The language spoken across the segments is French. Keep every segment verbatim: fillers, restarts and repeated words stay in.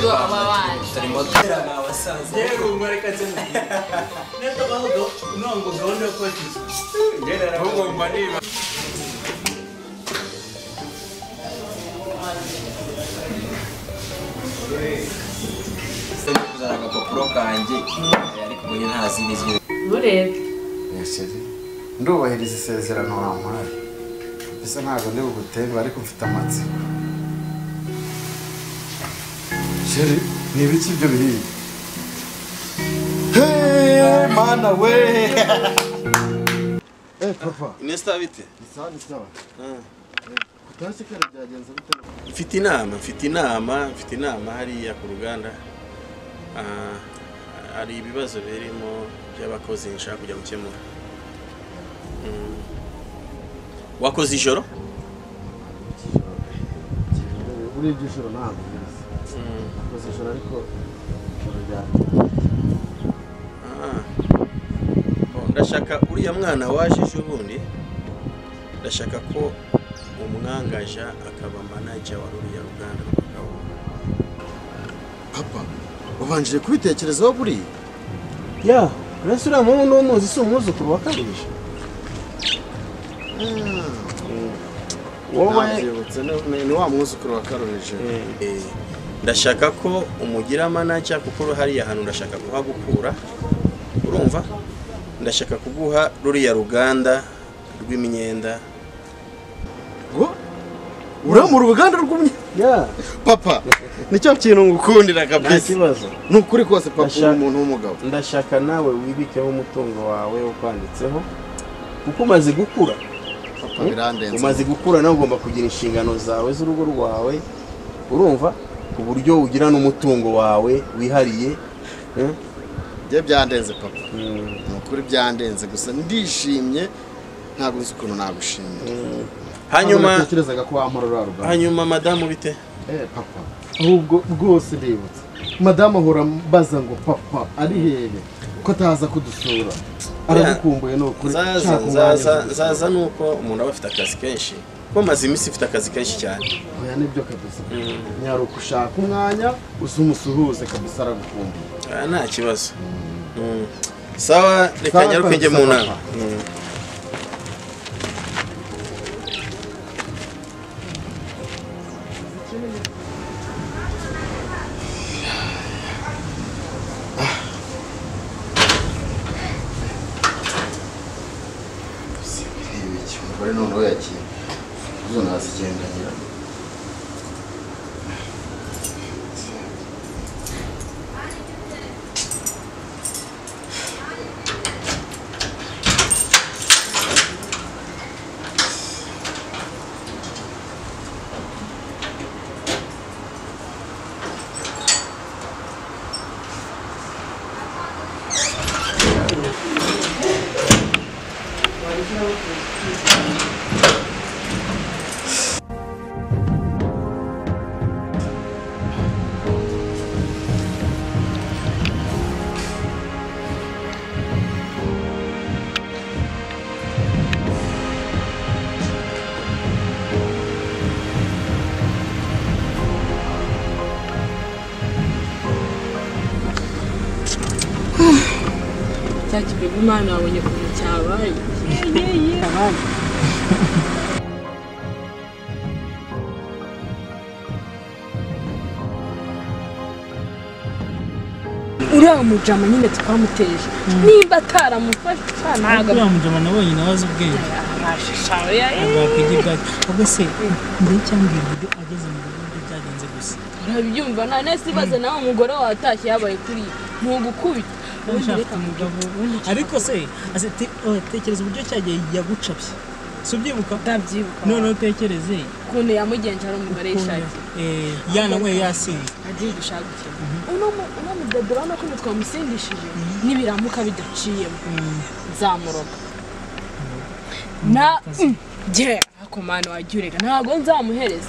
Ndoba chérie, ni petit de vie. Hey, man away. Hey, papa. Inestavite. Sawa, sawa. Ah. Kutaanza kile jajenza bitero. Fitinama, fitinama, fitinama hari ya kuruganda. Ah, hari ibibazo birimo by'abakozi nshaka kujya gukemura. Mm. Wakoze ijoro? Uri ijoro ntabwo. C'est sur la rico. Ndashaka uriya mwana waje jubundi. Ndashaka ko umwangaja akaba manager wa uriya Uganda. Papa, uvanjije kubitekereza wa buri. Ya, resura mu no no zisumuzo kurwakabije. Ah. Wowe ni wa muzukuru wa Karolije. Eh. Ndashaka ko umugira manager kuko hari ya hano ndashaka kuhagukura urumva ndashaka kuguha ruri ya Ruganda rw'imyenda ngo ura mu Ruganda rw'imyenda yeah. Papa nicyo kintu ngukundira kabisa n'ukuri kose papa umuntu w'umugabo ndashaka nawe wibikeho umutungo wawe ukwanditseho kuko maze gukura papa birandenze umaze gukura nawe ugomba kugira inshingano zawe z'urugo rwawe urumva uburyo ugira n'umutungo wawe wihariye eh je byandenze papa n'ukuri byandenze gusa ndishimye ntabwo nzikuno nagushimira hanyuma tekerezaga ko wamporora ruga hanyuma madame bite eh papa ahubwo bwose ndibutse madame ahora mbaza ngo papa ari hehe ko taza kudusura aragukumbuye n'ukuri zaza zaza nuko umuntu abafite akazi kenshi ko maze imisi ifite akazi kenshi cyane oya nibyo kabisa nyaro kushaka umwanya uzumusuhuze kabisa aragukumba ah nta kibazo sawa reka nyaro kwinje mu nama umwana abonye ko cyabaye abandi uramujama nyine twamuteje niba ataramufasha cyane ntabwo uramujama nabonye nawaza ubwenge arashishawe yabakigiga ubese ndi cyangwa ibyo ageze mu bindi byagenze gusa urabyumva nane sibaze nawe umugore watashye yabaye kuri ntugukubita ariko se asite tekereza uburyo cyagiye yagucapye subyibuka tabyibuka none utekereze kuntu yamugenjara umugore ishati eh yana we yasinze agiye gushaka gukina uno uno mudedorana ko twamusindishije nibiramuka bidaciye nzamuroka na je akomana wajurega ntago nzamuhereza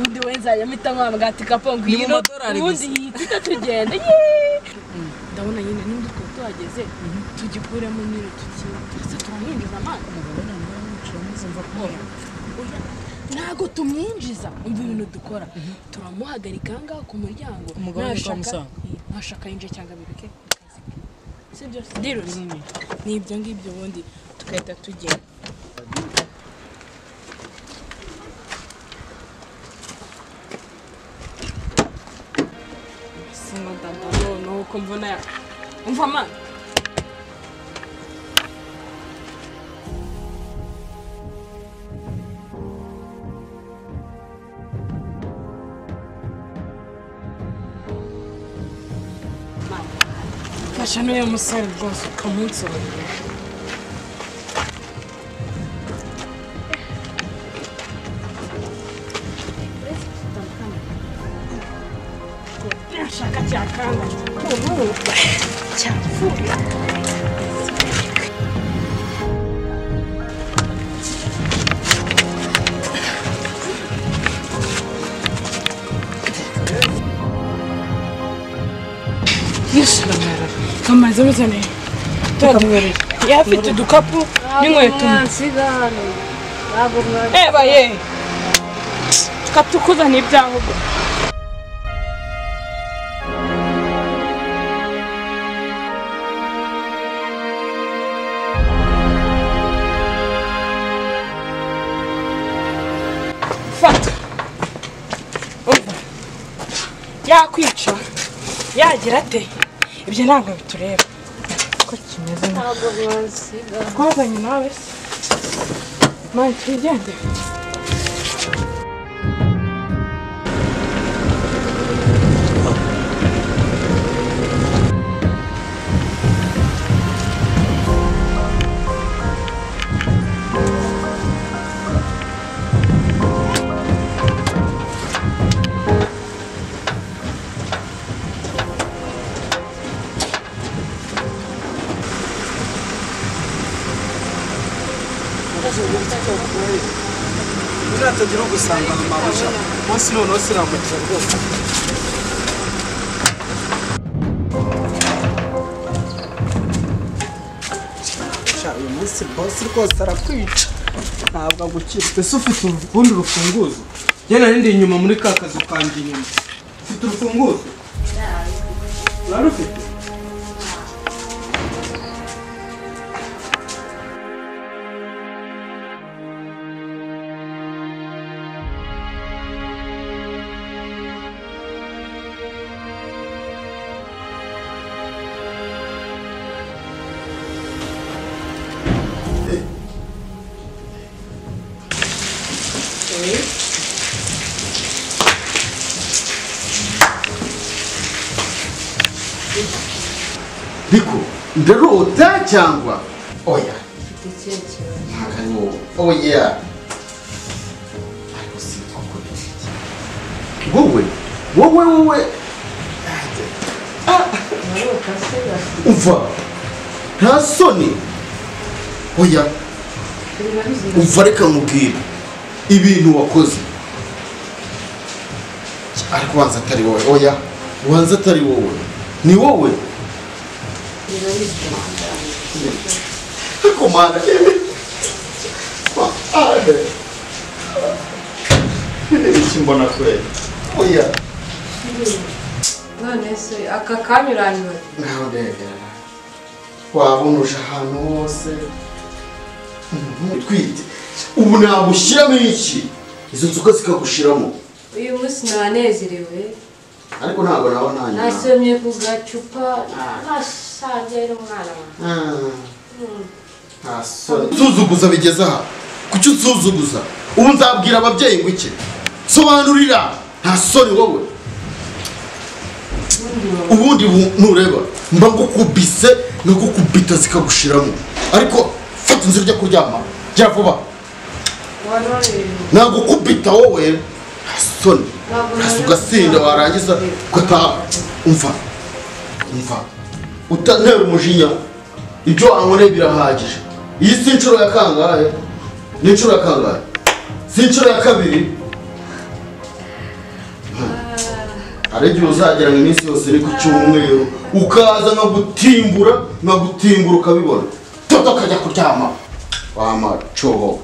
undi wenza yamita nkabwa ati kapongo yino undi yita tugende ndabona nyine n'undi twa twageze tugikure mu miro tukiye tse twamwinjiza amana ndabona n'umuco muzumva ko nago tumwinjiza umva ibintu dukora turamuhagarika ngaho ku muryango nashaka yinje cyangwa biruke sibyo dero ni ibyo ngibyo bondi tukahita tugenda sima dadalo no kumvona umva ma Je ne sais pas si je suis un seul. Je suis un seul. Je suis un seul. Kama zimezane twadwere yafite dukapu n'inkweto nsigano babumwana eh baye tukatukuza n'ibyaho fata oba yakwica yagira ate ibyo ntabwo bitureba ko kimeze ntabwo bansiga kwazanye nawe manje tugende gusanga mu mabuja munsi none siramugira rwose cyari uyu munsi boss rwose arakwica ntabwo agukitse se ufite urundi rufunguzo njye nari ndi inyuma muri ka kazi kandi inyuma ufite urufunguzo narufite Ndero utachangwa oya fitecheche hakanyo oya akusitwa kubitika wowe wowe wowe ah uva ntasoni oya uvareka mubwira ibintu wakoze ariko wanza atari wowe oya wanza atari wowe ni wowe Comanda, comanda, ele se embora com ele. Olha, não é isso. A cacá me lá não. Não deve. Qual o nosso hanoce? Cuide. O meu buchira me enche. Isso tu quer se capuchira mo? Eu me sinalei zireu. Ariko ntabwo nabona nanya. Nasomye kugacupa nasaje rumwana. Mm. Aso. Tuzuguza bigeza ha. Kuki tuzuguza? Ubu nzabwira ababyeyi ngwiki. Sobanurira ntasoni wowe. Ubundi nureba mba gukubise no gukubita zikagushiramo. Ariko fata nzirya kuryama. Jya vuba. Nagukubita wowe. son asugasinda warangiza kwata umva umva utanera umujinya ibyo anone birahagije iyi si inshuro ya kangahe ni inshuro ya kangahe si inshuro ya kabiri arejo uzagera mu minsi yose ni ku cyumweru ukaza no gutimbura no gutimbura ukabibona toto kajya kuryama wa macho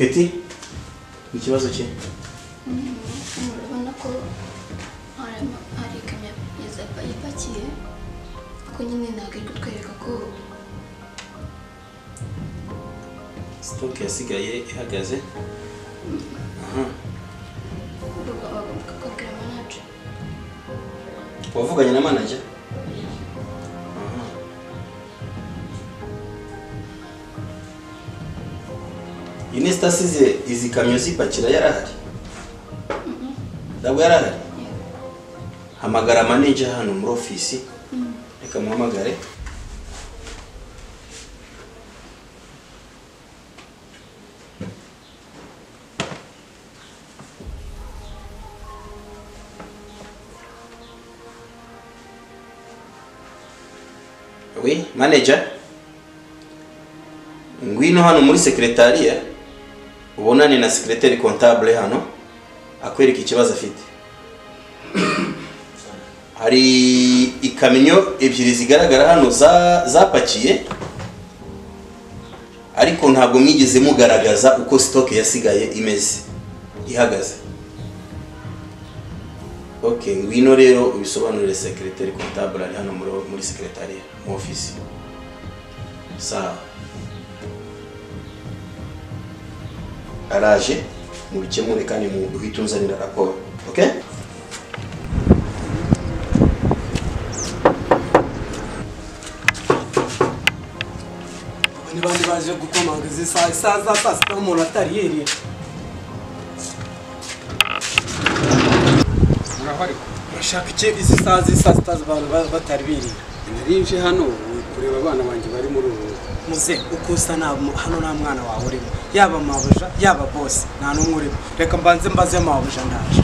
Keti, tu vas sortir. On a quoi? On a des camions, ils ont pas, ils ont pas tiré. Quand ils n'ont pas quelque chose. C'est toi qui as cigaré et à gazé. Pour vous gagner un manager. Inesta size izi kamyozi pakira yarahari. Mhm. Dabwo yarahari. Hamagara manager hano mu office. Mhm. Reka muhamagare. Oui, manager. Ngwino hano muri secretariat. Ubonane na secrétaire comptable hano akwereka ikibazo afite. Hari ikamyo ebyiri zigaragara hano za zapakiye ariko ntabwo mwigeze mugaragaza uko stock yasigaye imeze ihagaze. Okay, ngwino rero ubisobanurire secrétaire comptable ari hano muri secrétariat mu office. Sa Arage, nous tirons les cannes et nous retournons dans la cour. Ok? On va aller voir comment on organise ça. Ça, ça, ça, c'est mon atelier. Chaque chef ici, ça, ça, ça, ça, muze uko sana hano na mwana wawe urimo yaba mabuja yaba boss nta n'umurimo reka mbanze mbaze mabuja ndaje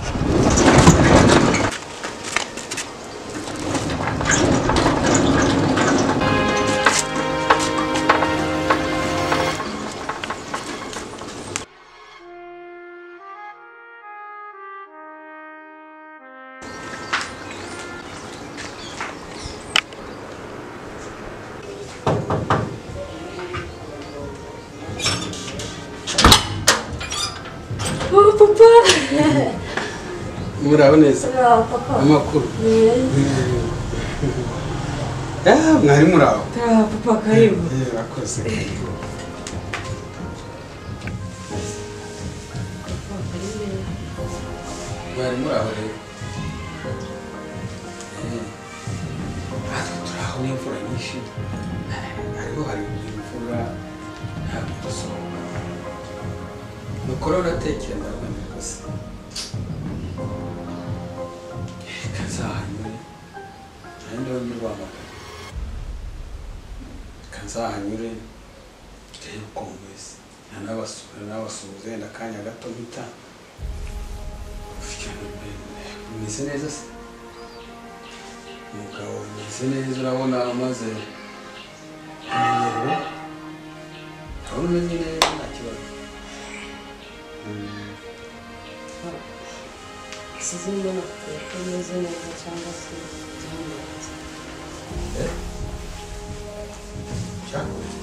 Muraoneza papa amakuru eh mwari murao ta papa karibu eh rakoze Where more are they? I don't travel for an issue. I go for a song. The corona take and I'm because I don't know about Kansai. Congress, and I was and I was in a kind of that to be done. Missionaries, missionaries, I want our mother. How many days natural? Season one of the families in the Chambers. Chambers.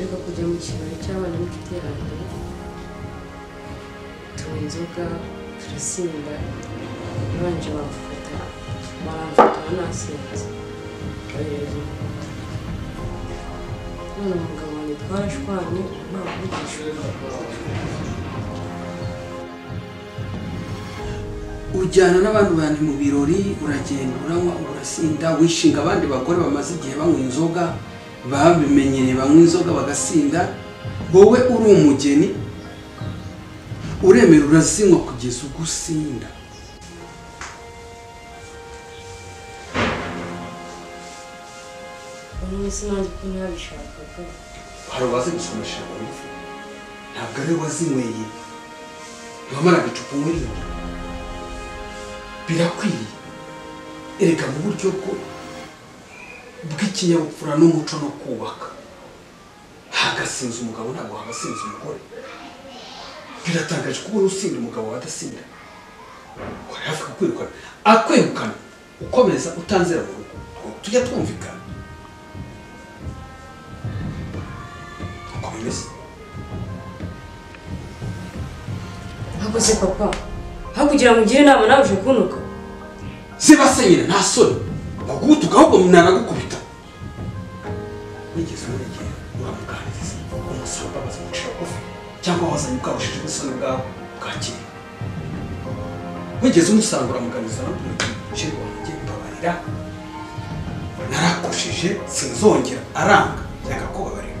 Niko kujya mu kirori cy'abana b'iterambere tunywa inzoga turasimba babanje bamfata baramfata banasinze none umugabo wanjye twarashwanye nta kugishura ujyana n'abantu bandi mu birori uragenda uranywa urasinda wishinga abandi bagore bamaze igihe banywa inzoga babimenyereye banywa inzoga bagasinda wowe uri umugeni uremera urazinywa kugeza ugusinda hari uwaze gusumisha abandi ntabwo ari wazinyweye ntiwamara gicupa umuriro birakwiye ereka mu buryo ko bw'ikinyabupfura n'umuco no kubaka hagasinze umugabo ntabwo hagasinze umugore biratangaje kubona usinda umugabo wadasinda ukora hafi kukwirukana akwirukana ukomeza utanzera mu rugo tujya twumvikana uko bimeze ntakoze papa hakugira ngo ugire inama nawe uje kunuka sebasenyira nta soni bagutuka ahubwo mnaragukubita nigeze nigeze uramuganiriza umusaba bazamuca kofi cyangwa wazanye ukarushije ubusoni bwawe bwakiri nigeze umusanga uramuganiriza no kugira wanjye babarira narakoshije sinzongera aranga cyangwa ko babarira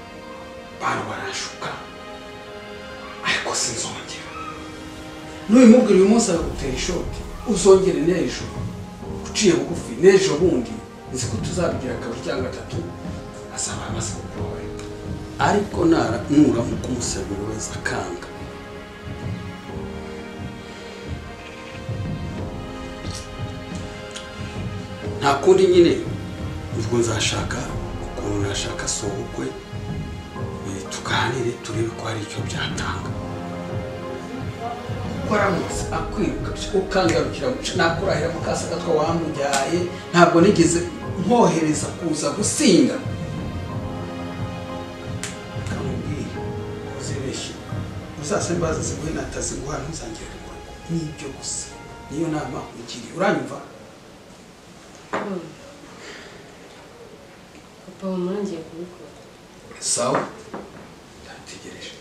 bantu baranshuka ariko sinzongera n'ubimubwira uyu munsi aragutera ishoke uzongere n'ejo uciye bugufi n'ejo bundi nzi ko tuzabigira kabiri cyangwa gatatu asaba amaze kukubabarira ariko nuramuka umusabiro wese akanga nta kundi nyine ubwo nzashaka ukuntu nashaka sohokwe tuganire turebe ko hari icyo byatanga kwaramutse akwiruka ukangarukira muca nakurahira mukasa gatwa wamujyaye ntabwo nigeze mwohereza kuza gusinga kamubwire uzibeshi uzasembaza zimwe natazi guhana nzangirira n'ibyo gusa niyo nama ukiri uranyumva papa umangiye kubikora sawa ndategereje